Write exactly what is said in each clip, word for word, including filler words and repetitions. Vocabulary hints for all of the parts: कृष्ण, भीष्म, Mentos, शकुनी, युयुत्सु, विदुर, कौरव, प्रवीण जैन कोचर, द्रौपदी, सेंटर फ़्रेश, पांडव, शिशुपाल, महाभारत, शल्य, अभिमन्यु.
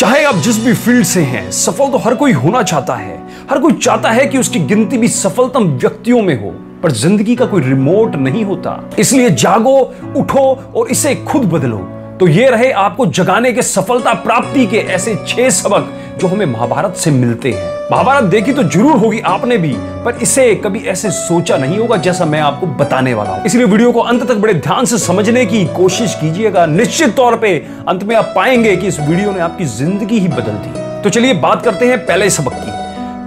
चाहे आप जिस भी फील्ड से हैं, सफल तो हर कोई होना चाहता है। हर कोई चाहता है कि उसकी गिनती भी सफलतम व्यक्तियों में हो, पर जिंदगी का कोई रिमोट नहीं होता। इसलिए जागो, उठो और इसे खुद बदलो। तो ये रहे आपको जगाने के सफलता प्राप्ति के ऐसे छह सबक जो हमें महाभारत से मिलते हैं। महाभारत देखी तो जरूर होगी आपने भी, पर इसे कभी ऐसे सोचा नहीं होगा जैसा मैं आपको बताने वाला हूं। इसलिए वीडियो को अंत तक बड़े ध्यान से समझने की कोशिश कीजिएगा। निश्चित तौर पे अंत में आप पाएंगे कि इस वीडियो ने आपकी जिंदगी ही बदल दी। तो चलिए बात करते हैं पहले सबक की।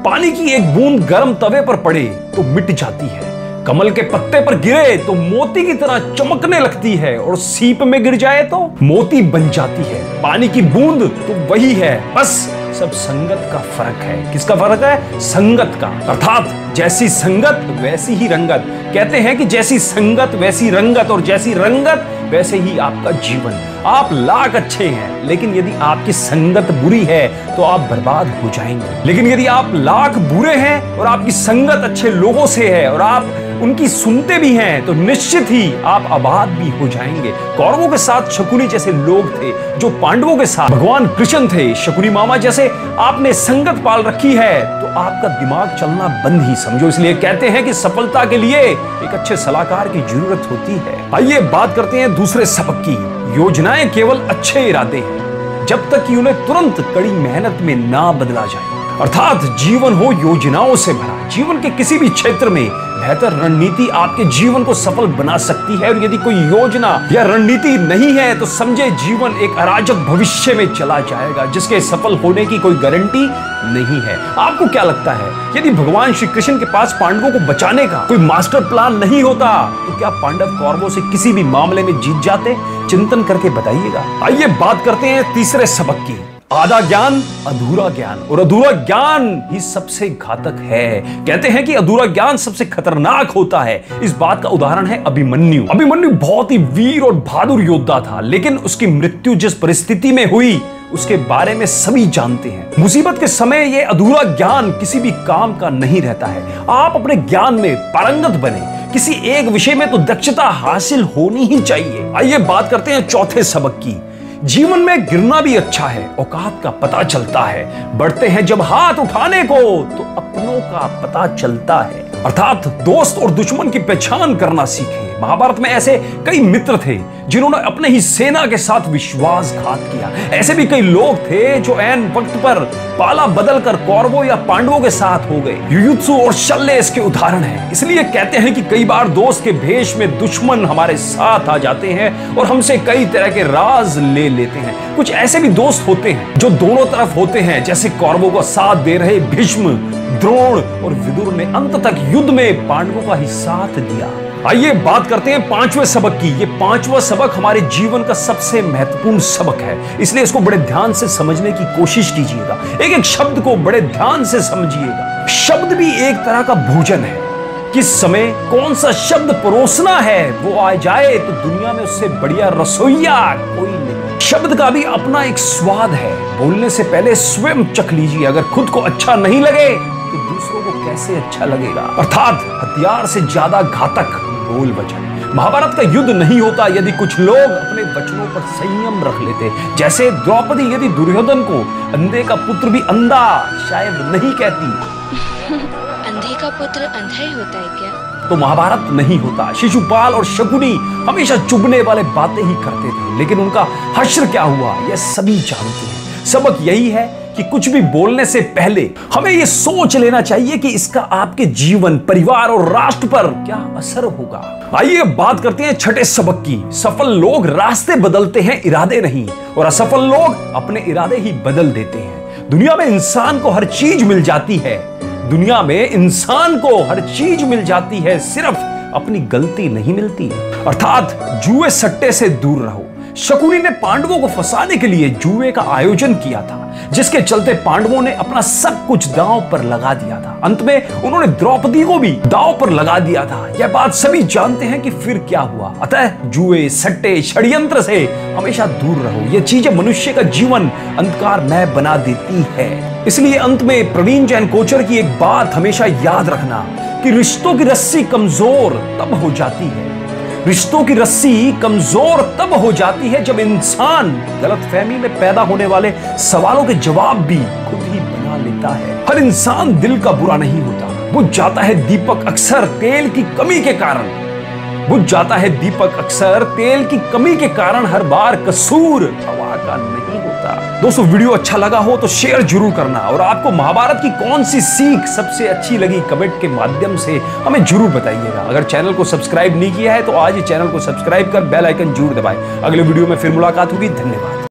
पानी की एक बूंद गर्म तवे पर पड़े तो मिट जाती है, कमल के पत्ते पर गिरे तो मोती की तरह चमकने लगती है, और सीप में गिर जाए तो मोती बन जाती है। पानी की बूंद तो वही है, बस सब संगत का फर्क है। किसका फर्क है? संगत का। अर्थात जैसी संगत वैसी ही रंगत। कहते हैं कि जैसी संगत वैसी रंगत, और जैसी रंगत वैसे ही आपका जीवन। आप लाख अच्छे हैं, लेकिन यदि आपकी संगत बुरी है तो आप बर्बाद हो जाएंगे। लेकिन यदि आप लाख बुरे हैं और आपकी संगत अच्छे लोगों से है और आप उनकी सुनते भी हैं, तो निश्चित ही आप आबाद भी हो जाएंगे। कौरवों के साथ शकुनी जैसे लोग थे, जो पांडवों के साथ भगवान कृष्ण थे। शकुनी मामा जैसे आपने संगत पाल रखी है तो आपका दिमाग चलना बंद ही समझो। इसलिए कहते हैं कि सफलता के लिए एक अच्छे सलाहकार की जरूरत होती है। आइए बात करते हैं दूसरे सबक की। योजनाएं केवल अच्छे इरादे हैं जब तक कि उन्हें तुरंत कड़ी मेहनत में ना बदला जाए। अर्थात जीवन हो योजनाओं से भरा। जीवन के किसी भी क्षेत्र में बेहतर रणनीति आपके जीवन को सफल बना सकती है, और यदि कोई योजना या रणनीति नहीं है तो समझे जीवन एक अराजक भविष्य में चला जाएगा, जिसके सफल होने की कोई गारंटी नहीं है। आपको क्या लगता है, यदि भगवान श्री कृष्ण के पास पांडवों को बचाने का कोई मास्टर प्लान नहीं होता तो क्या पांडव कौरवों से किसी भी मामले में जीत जाते? चिंतन करके बताइएगा। आइए बात करते हैं तीसरे सबक की। आधा ज्ञान अधूरा ज्ञान, और अधूरा ज्ञान ही सबसे घातक है। कहते हैं कि अधूरा ज्ञान सबसे खतरनाक होता है। इस बात का उदाहरण है अभिमन्यु। अभिमन्यु बहुत ही वीर और बहादुर योद्धा था, लेकिन उसकी मृत्यु जिस परिस्थिति में हुई उसके बारे में सभी जानते हैं। मुसीबत के समय यह अधूरा ज्ञान किसी भी काम का नहीं रहता है। आप अपने ज्ञान में पारंगत बने, किसी एक विषय में तो दक्षता हासिल होनी ही चाहिए। आइए बात करते हैं चौथे सबक की। जीवन में गिरना भी अच्छा है, औकात का पता चलता है। बढ़ते हैं जब हाथ उठाने को तो अपनों का पता चलता है। अर्थात दोस्त और दुश्मन की पहचान करना सीखें। महाभारत में ऐसे कई मित्र थे जिन्होंने अपने ही सेना के साथ विश्वासघात किया। ऐसे भी कई लोग थे जो ऐन वक्त पर पाला बदल कर कौरवों या पांडवों के साथ हो गए। युयुत्सु और शल्य इसके उदाहरण हैं। इसलिए कहते हैं कि कई बार दोस्त के भेष में दुश्मन हमारे साथ आ जाते हैं और हमसे कई तरह के राज ले लेते हैं। कुछ ऐसे भी दोस्त होते हैं जो दोनों तरफ होते हैं, जैसे कौरवों का साथ दे रहे भीष्म, द्रोण और विदुर ने अंत तक युद्ध में पांडवों का ही साथ दिया। आइए बात करते हैं पांचवें सबक की। ये पांचवा सबक हमारे जीवन का सबसे महत्वपूर्ण सबक है, इसलिए इसको बड़े ध्यान से समझने की कोशिश कीजिएगा। एक एक शब्द को बड़े ध्यान से समझिएगा। शब्द भी एक तरह का भोजन है। किस समय कौन सा शब्द परोसना है वो आ जाए तो दुनिया में उससे बढ़िया रसोइया कोई नहीं। शब्द का भी अपना एक स्वाद है। बोलने से पहले स्वयं चख लीजिए, अगर खुद को अच्छा नहीं लगे तो दूसरों को कैसे अच्छा लगेगा। अर्थात हथियार से ज्यादा घातक बोल वचन। महाभारत का युद्ध नहीं होता यदि कुछ लोग अपने वचनों पर संयम रख लेते। जैसे द्रौपदी यदि दुर्योधन को अंधे का पुत्र भी अंधा शायद नहीं कहती। अंधे का पुत्र अंधा ही होता है क्या? तो महाभारत नहीं होता। शिशुपाल और शकुनी हमेशा चुभने वाले बातें ही करते थे, लेकिन उनका हश्र क्या हुआ यह सभी जानते हैं। सबक यही है कि कुछ भी बोलने से पहले हमें यह सोच लेना चाहिए कि इसका आपके जीवन, परिवार और राष्ट्र पर क्या असर होगा। आइए बात करते हैं छठे सबक की। सफल लोग रास्ते बदलते हैं, इरादे नहीं, और असफल लोग अपने इरादे ही बदल देते हैं। दुनिया में इंसान को हर चीज मिल जाती है, दुनिया में इंसान को हर चीज मिल जाती है, सिर्फ अपनी गलती नहीं मिलती। अर्थात जुए सट्टे से दूर रहो। शकुनी ने पांडवों को फंसाने के लिए जुए का आयोजन किया था, जिसके चलते पांडवों ने अपना सब कुछ दांव पर लगा दिया था। अंत में उन्होंने द्रौपदी को भी दांव पर लगा दिया था। यह बात सभी जानते हैं कि फिर क्या हुआ। अतः जुए सट्टे षड्यंत्र से हमेशा दूर रहो। यह चीजें मनुष्य का जीवन अंधकारमय बना देती है। इसलिए अंत में प्रवीण जैन कोचर की एक बात हमेशा याद रखना कि रिश्तों की रस्सी कमजोर तब हो जाती है रिश्तों की रस्सी कमजोर तब हो जाती है जब इंसान गलतफहमी में पैदा होने वाले सवालों के जवाब भी खुद ही बना लेता है। हर इंसान दिल का बुरा नहीं होता, बुझ जाता है दीपक अक्सर तेल की कमी के कारण। बुझ जाता है दीपक अक्सर तेल की कमी के कारण, हर बार कसूर हवा का नहीं होता। दोस्तों, वीडियो अच्छा लगा हो तो शेयर जरूर करना, और आपको महाभारत की कौन सी सीख सबसे अच्छी लगी कमेंट के माध्यम से हमें जरूर बताइएगा। अगर चैनल को सब्सक्राइब नहीं किया है तो आज ही चैनल को सब्सक्राइब कर बेल आइकन जरूर दबाएं। अगले वीडियो में फिर मुलाकात होगी। धन्यवाद।